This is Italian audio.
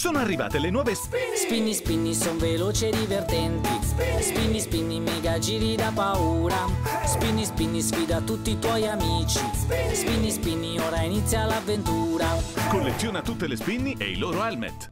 Sono arrivate le nuove Spinny! Spinny, spinny, son veloci e divertenti. Spinny, spinny, mega giri da paura. Spinny, spinny, sfida tutti i tuoi amici. Spinny, spinny, ora inizia l'avventura. Colleziona tutte le Spinny e i loro helmet.